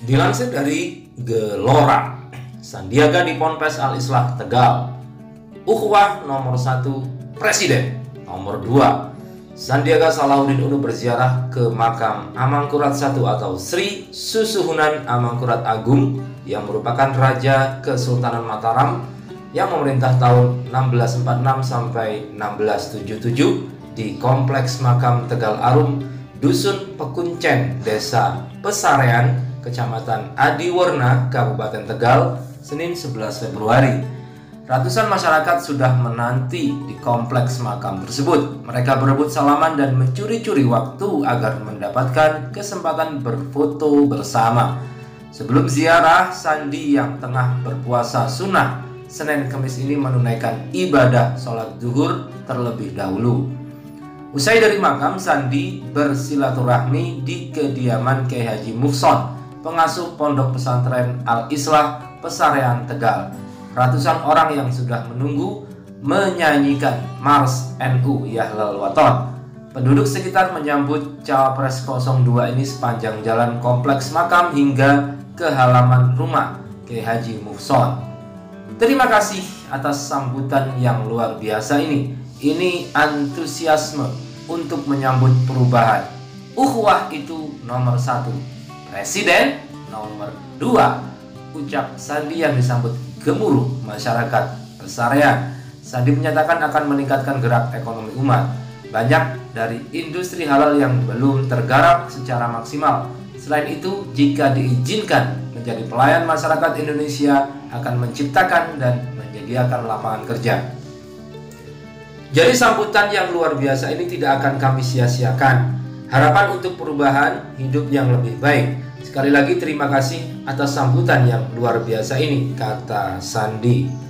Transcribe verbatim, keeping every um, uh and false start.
Dilansir dari Gelora, Sandiaga di Ponpes Al-Islah Tegal, Ukhwah nomor satu Presiden. Nomor dua, Sandiaga Salahuddin Uno berziarah ke makam Amangkurat I atau Sri Susuhunan Amangkurat Agung yang merupakan Raja Kesultanan Mataram yang memerintah tahun seribu enam ratus empat puluh enam sampai seribu enam ratus tujuh puluh tujuh di Kompleks Makam Tegal Arum, Dusun Pekuncen, Desa Pesarean, Kecamatan Adiwerna, Kabupaten Tegal, Senin sebelas Februari. Ratusan masyarakat sudah menanti di kompleks makam tersebut. Mereka berebut salaman dan mencuri-curi waktu agar mendapatkan kesempatan berfoto bersama. Sebelum ziarah, Sandi yang tengah berpuasa sunnah Senin Kamis ini menunaikan ibadah sholat zuhur terlebih dahulu. Usai dari makam, Sandi bersilaturahmi di kediaman K H Mukhson, pengasuh Pondok Pesantren Al-Islah Pesarean Tegal. Ratusan orang yang sudah menunggu menyanyikan Mars N U Yahlal Waton. Penduduk sekitar menyambut Cawapres nol dua ini sepanjang jalan kompleks makam hingga ke halaman rumah K H Mukhson. Terima kasih atas sambutan yang luar biasa ini. Ini antusiasme untuk menyambut perubahan. Ukhwah itu nomor satu, Presiden nomor dua, ucap Sandi yang disambut gemuruh masyarakat Pesarean. Sandi menyatakan akan meningkatkan gerak ekonomi umat. Banyak dari industri halal yang belum tergarap secara maksimal. Selain itu, jika diizinkan menjadi pelayan masyarakat Indonesia akan menciptakan dan menyediakan lapangan kerja. Jadi sambutan yang luar biasa ini tidak akan kami sia-siakan. Harapan untuk perubahan hidup yang lebih baik. Sekali lagi terima kasih atas sambutan yang luar biasa ini, kata Sandi.